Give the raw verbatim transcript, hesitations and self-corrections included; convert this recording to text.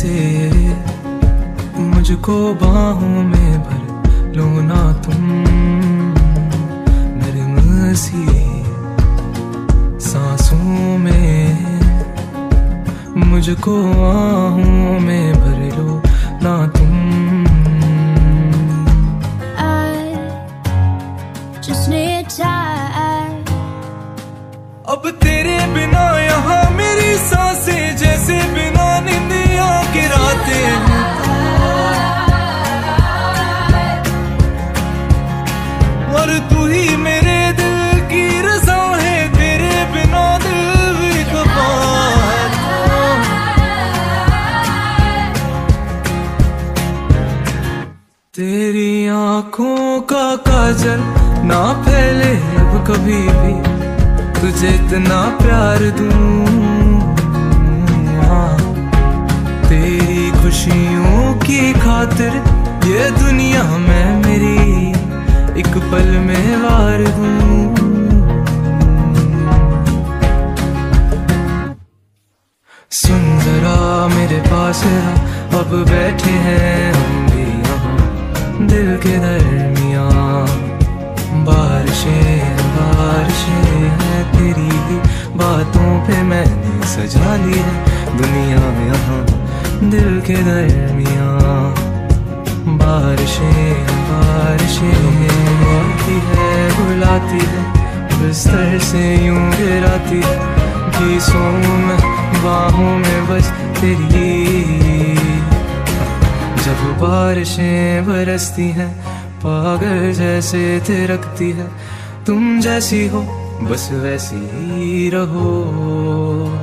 से मुझको बाहों में भर लो ना तुम, नरम सी सांसों में मुझको आहों में भर लो ना तुम। I just need time. अब तेरे बिना यहाँ मेरी सांसें जैसे बिना निंदिया के रातें हैं। और तू ही मेरे दिल की रज़ा है, तेरे बिना दिल भी कपार। तेरी आँखों का काजल ना फैले अब कभी भी, तुझे इतना प्यार दूं हाँ। तेरी खुशियों की खातिर ये दुनिया में मेरी एक पल में वार दूं। सुन जरा मेरे पास है, अब बैठे हैं हम भी यहाँ दिल के दरमियाँ। बारिशें बारिशें हैं तेरी बातों पे मैंने सजा ली है दुनिया यहाँ दिल के दरमियाँ। बारिशें बारिशें आती है बुलाती है, बिस्तर से यूं गिराती है, गीसों में बाहों में बस तेरी। जब बारिशें बरसती हैं पागल जैसे थिरकती है, तुम जैसी हो बस वैसी ही रहो।